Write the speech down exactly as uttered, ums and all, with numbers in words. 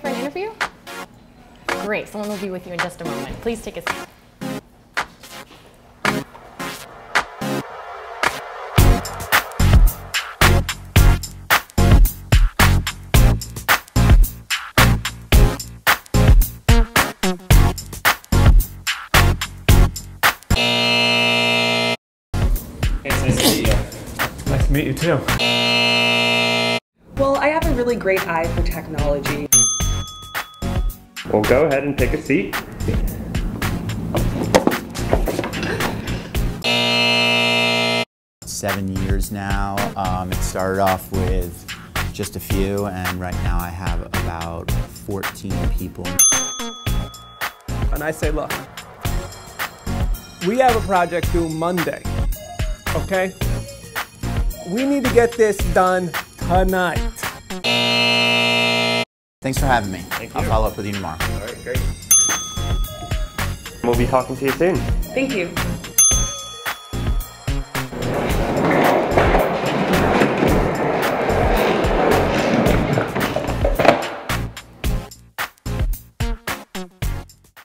for an interview? Great, someone will be with you in just a moment. Please take a seat. It's nice to meet you. Nice to meet you too. Well, I have a really great eye for technology. Well, go ahead and take a seat. Seven years now. Um, it started off with just a few, and right now I have about fourteen people. And I say, look, we have a project due Monday. Okay? We need to get this done tonight. Thanks for having me. Thank you. I'll follow up with you tomorrow. All right, great. We'll be talking to you soon. Thank you.